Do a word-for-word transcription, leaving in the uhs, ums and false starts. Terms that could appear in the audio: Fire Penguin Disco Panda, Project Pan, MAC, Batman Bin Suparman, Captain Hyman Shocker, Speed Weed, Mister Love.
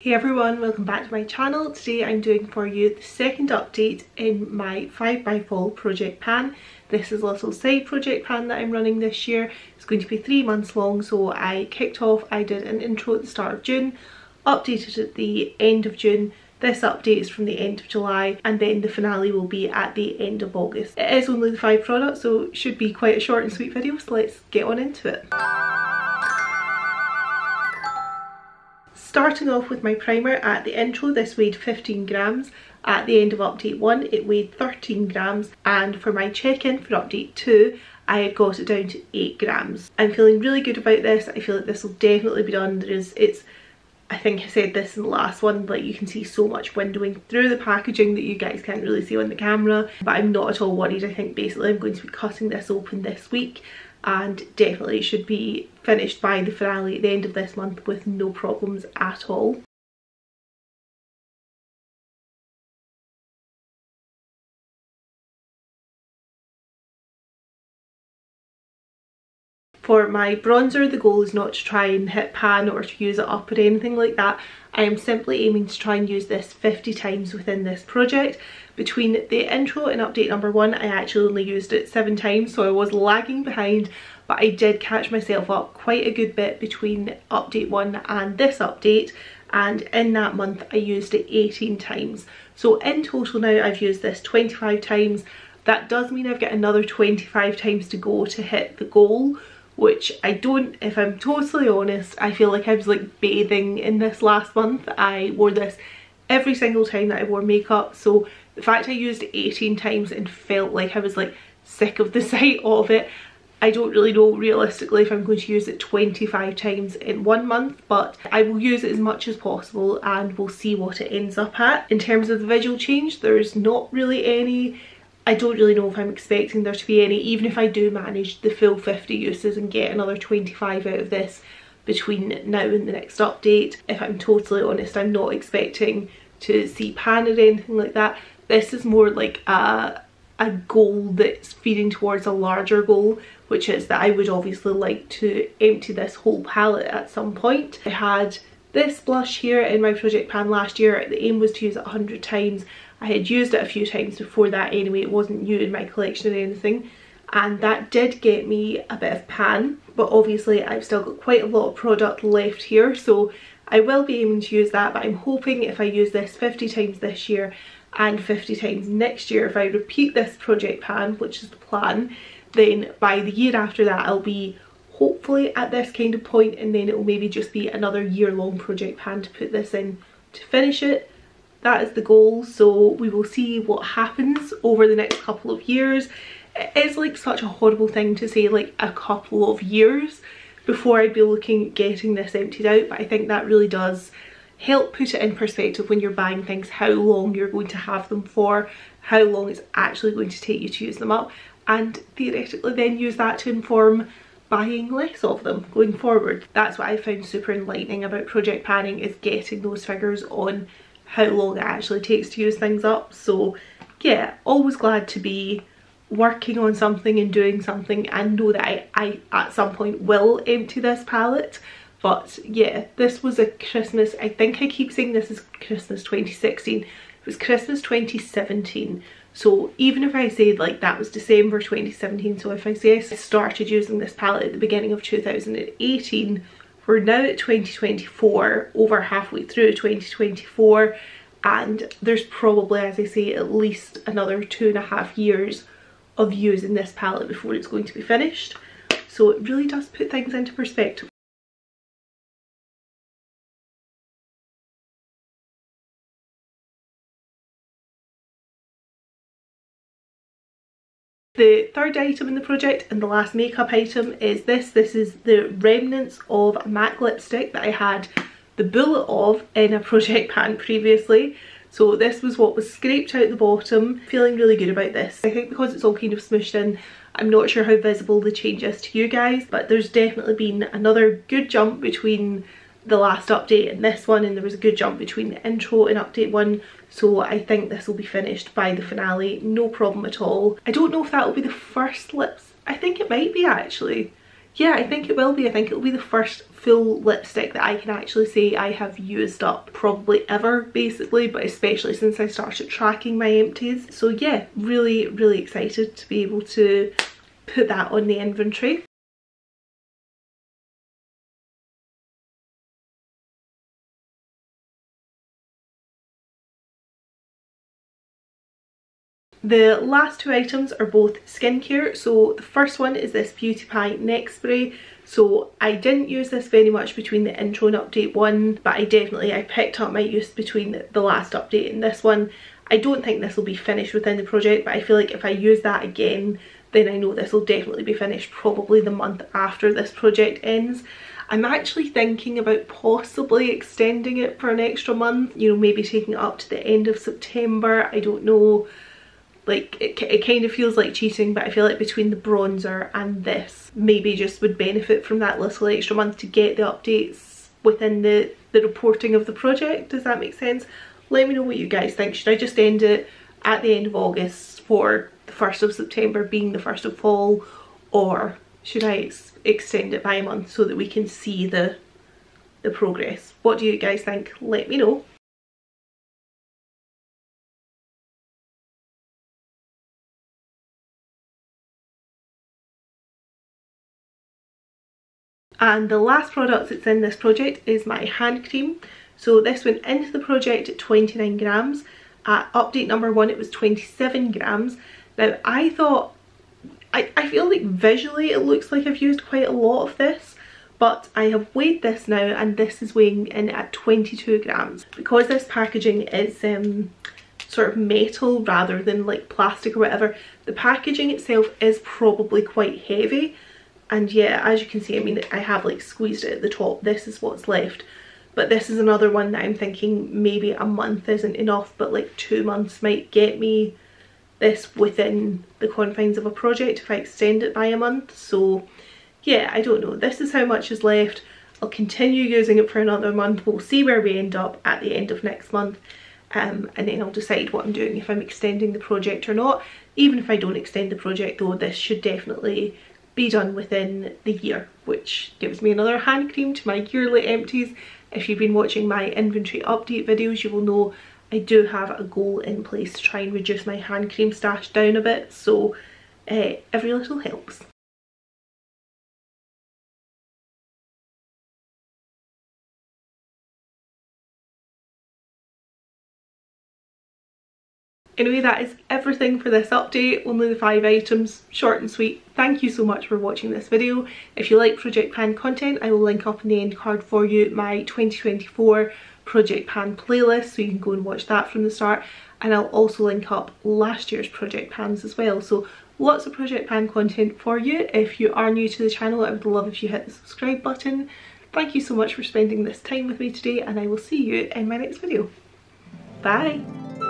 Hey everyone, welcome back to my channel. Today I'm doing for you the second update in my five by four project pan. This is a little side project pan that I'm running this year. It's going to be three months long, so I kicked off, I did an intro at the start of June, updated at the end of June. This update is from the end of July, and then the finale will be at the end of August. It is only the five products, so it should be quite a short and sweet video, so let's get on into it. Starting off with my primer at the intro, this weighed fifteen grams. At the end of update one, it weighed thirteen grams. And for my check-in for update two, I had got it down to eight grams. I'm feeling really good about this. I feel like this will definitely be done. There is, it's, I think I said this in the last one, like you can see so much windowing through the packaging that you guys can't really see on the camera. But I'm not at all worried. I think basically I'm going to be cutting this open this week, and definitely should be finished by the finale at the end of this month with no problems at all. For my bronzer, the goal is not to try and hit pan or to use it up or anything like that. I am simply aiming to try and use this fifty times within this project. Between the intro and update number one, I actually only used it seven times, so I was lagging behind, but I did catch myself up quite a good bit between update one and this update, and in that month I used it eighteen times. So in total now I've used this twenty-five times. That does mean I've got another twenty-five times to go to hit the goal, which I don't, if I'm totally honest, I feel like I was like bathing in this last month. I wore this every single time that I wore makeup, so the fact I used it eighteen times and felt like I was like sick of the sight of it, I don't really know realistically if I'm going to use it twenty-five times in one month, but I will use it as much as possible and we'll see what it ends up at. In terms of the visual change, there's not really any. I don't really know if I'm expecting there to be any, even if I do manage the full fifty uses and get another twenty-five out of this between now and the next update. If I'm totally honest, I'm not expecting to see pan or anything like that. This is more like a, a goal that's feeding towards a larger goal, which is that I would obviously like to empty this whole palette at some point. I had this blush here in my project pan last year. The aim was to use it one hundred times. I had used it a few times before that anyway, it wasn't new in my collection or anything, and that did get me a bit of pan, but obviously I've still got quite a lot of product left here, so I will be aiming to use that. But I'm hoping if I use this fifty times this year and fifty times next year, if I repeat this project pan, which is the plan, then by the year after that I'll be hopefully at this kind of point, and then it will maybe just be another year-long project pan to put this in to finish it. That is the goal, so we will see what happens over the next couple of years. It is like such a horrible thing to say, like a couple of years before I'd be looking at getting this emptied out, but I think that really does help put it in perspective when you're buying things, how long you're going to have them for, how long it's actually going to take you to use them up, and theoretically then use that to inform buying less of them going forward. That's what I found super enlightening about project panning, is getting those figures on how long it actually takes to use things up. So yeah, always glad to be working on something and doing something and know that I, I at some point will empty this palette. But yeah, this was a Christmas, I think I keep saying this is Christmas twenty sixteen, it was Christmas twenty seventeen. So even if I say like that was December twenty seventeen, so if I say I started using this palette at the beginning of two thousand eighteen, we're now at twenty twenty-four, over halfway through twenty twenty-four, and there's probably, as I say, at least another two and a half years of using this palette before it's going to be finished. So it really does put things into perspective. The third item in the project and the last makeup item is this. This is the remnants of a MAC lipstick that I had the bullet of in a project pan previously. So this was what was scraped out the bottom. Feeling really good about this. I think because it's all kind of smooshed in, I'm not sure how visible the change is to you guys, but there's definitely been another good jump between the last update and this one, and there was a good jump between the intro and update one, so I think this will be finished by the finale, no problem at all. I don't know if that will be the first lips, I think it might be actually. yeah, I think it will be. I think it will be the first full lipstick that I can actually say I have used up probably ever, basically, but especially since I started tracking my empties. So yeah, really, really excited to be able to put that on the inventory. The last two items are both skincare. So the first one is this Beauty Pie Neck Spray. So I didn't use this very much between the intro and update one, but I definitely, I picked up my use between the last update and this one. I don't think this will be finished within the project, but I feel like if I use that again, then I know this will definitely be finished probably the month after this project ends. I'm actually thinking about possibly extending it for an extra month, you know, maybe taking it up to the end of September, I don't know. Like, it, it kind of feels like cheating, but I feel like between the bronzer and this, maybe just would benefit from that little extra month to get the updates within the, the reporting of the project. Does that make sense? Let me know what you guys think. Should I just end it at the end of August for the first of September being the first of fall, or should I ex extend it by a month so that we can see the, the progress? What do you guys think? Let me know. And the last product that's in this project is my hand cream. So this went into the project at twenty-nine grams. At update number one, it was twenty-seven grams. Now, I thought, I, I feel like visually it looks like I've used quite a lot of this, but I have weighed this now and this is weighing in at twenty-two grams. Because this packaging is um, sort of metal rather than like plastic or whatever, the packaging itself is probably quite heavy. And yeah, as you can see, I mean, I have like squeezed it at the top. This is what's left. But this is another one that I'm thinking maybe a month isn't enough, but like two months might get me this within the confines of a project if I extend it by a month. So yeah, I don't know. This is how much is left. I'll continue using it for another month. We'll see where we end up at the end of next month. Um, and then I'll decide what I'm doing, if I'm extending the project or not. Even if I don't extend the project though, this should definitely be done within the year, which gives me another hand cream to my yearly empties. If you've been watching my inventory update videos, you will know I do have a goal in place to try and reduce my hand cream stash down a bit, so uh, every little helps. Anyway, that is everything for this update, only the five items, short and sweet. Thank you so much for watching this video. If you like Project Pan content, I will link up in the end card for you my twenty twenty-four Project Pan playlist, so you can go and watch that from the start. And I'll also link up last year's Project Pans as well. So lots of Project Pan content for you. If you are new to the channel, I would love if you hit the subscribe button. Thank you so much for spending this time with me today, and I will see you in my next video. Bye!